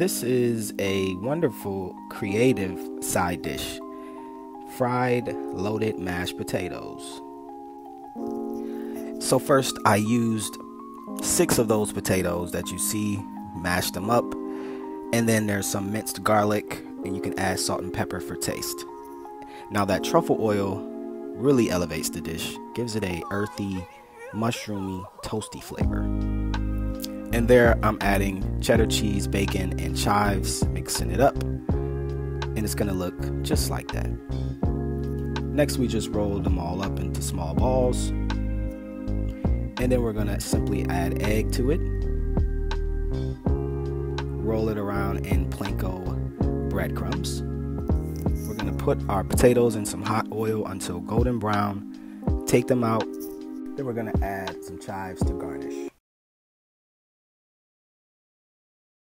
This is a wonderful creative side dish, fried loaded mashed potatoes. So first I used 6 of those potatoes that you see, mashed them up, and then there's some minced garlic, and you can add salt and pepper for taste. Now that truffle oil really elevates the dish, gives it a earthy, mushroomy, toasty flavor. And there I'm adding cheddar cheese, bacon, and chives, mixing it up, and it's gonna look just like that. Next we just rolled them all up into small balls, and then we're gonna simply add egg to it, roll it around in panko breadcrumbs. We're gonna put our potatoes in some hot oil until golden brown, take them out, then we're gonna add some chives to garnish.